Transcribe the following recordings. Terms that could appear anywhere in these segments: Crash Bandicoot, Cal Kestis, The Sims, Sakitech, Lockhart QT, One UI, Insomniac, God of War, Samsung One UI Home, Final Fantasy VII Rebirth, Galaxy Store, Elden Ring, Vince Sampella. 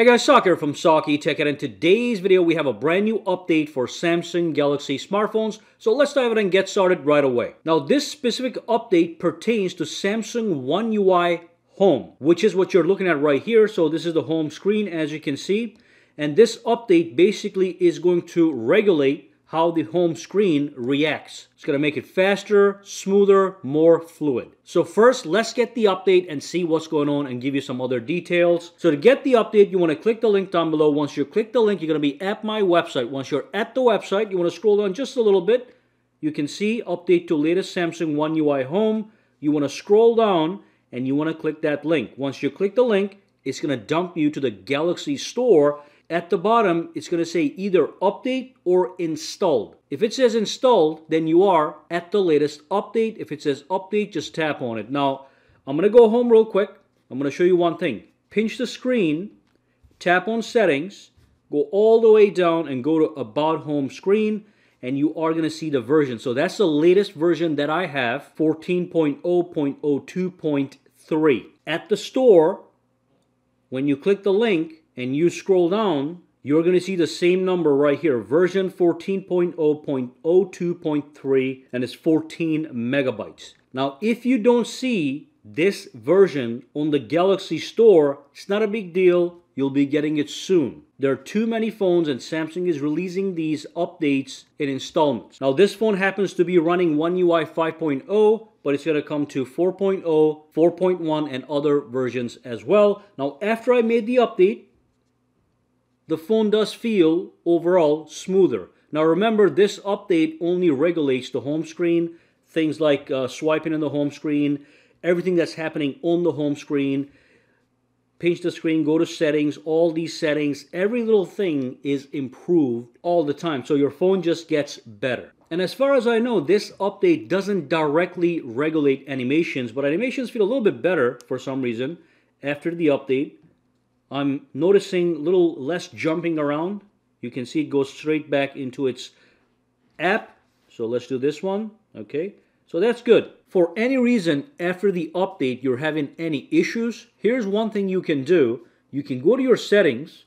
Hey guys, Sak here from Sakitech, and in today's video we have a brand new update for Samsung Galaxy smartphones, so let's dive in and get started right away. Now this specific update pertains to Samsung One UI Home, which is what you're looking at right here. So this is the home screen, as you can see, and this update basically is going to regulate how the home screen reacts. It's going to make it faster, smoother, more fluid. So first, let's get the update and see what's going on and give you some other details. So to get the update, you want to click the link down below. Once you click the link, you're going to be at my website. Once you're at the website, you want to scroll down just a little bit. You can see update to latest Samsung One UI Home. You want to scroll down and you want to click that link. Once you click the link, it's going to dump you to the Galaxy Store. At the bottom, it's going to say either update or installed. If it says installed, then you are at the latest update. If it says update, just tap on it. Now, I'm going to go home real quick. I'm going to show you one thing. Pinch the screen, tap on settings, go all the way down and go to about home screen, and you are going to see the version. So that's the latest version that I have, 14.0.02.3. At the store, when you click the link, and you scroll down, you're going to see the same number right here, version 14.0.02.3, and it's 14 megabytes. Now, if you don't see this version on the Galaxy Store, it's not a big deal. You'll be getting it soon. There are too many phones, and Samsung is releasing these updates in installments. Now, this phone happens to be running One UI 5.0, but it's going to come to 4.0, 4.1, and other versions as well. Now, after I made the update, the phone does feel overall smoother. Now remember, this update only regulates the home screen, things like swiping in the home screen, everything that's happening on the home screen. Pinch the screen, go to settings, all these settings, every little thing is improved all the time. So your phone just gets better. And as far as I know, this update doesn't directly regulate animations, but animations feel a little bit better for some reason after the update. I'm noticing a little less jumping around. You can see it goes straight back into its app. So let's do this one. Okay, so that's good. For any reason, after the update, you're having any issues, here's one thing you can do. You can go to your settings,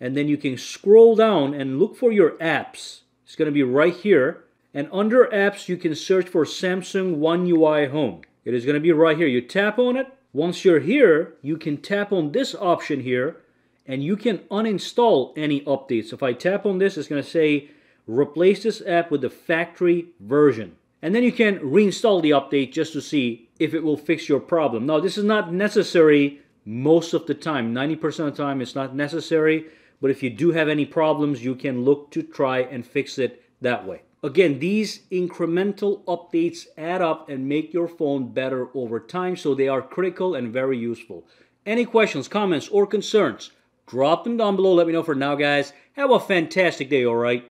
and then you can scroll down and look for your apps. It's going to be right here. And under apps, you can search for Samsung One UI Home. It is going to be right here. You tap on it. Once you're here, you can tap on this option here and you can uninstall any updates. If I tap on this, it's going to say replace this app with the factory version. And then you can reinstall the update just to see if it will fix your problem. Now, this is not necessary most of the time. 90% of the time it's not necessary. But if you do have any problems, you can look to try and fix it that way. Again, these incremental updates add up and make your phone better over time, so they are critical and very useful. Any questions, comments, or concerns, drop them down below. Let me know. For now, guys, have a fantastic day, all right?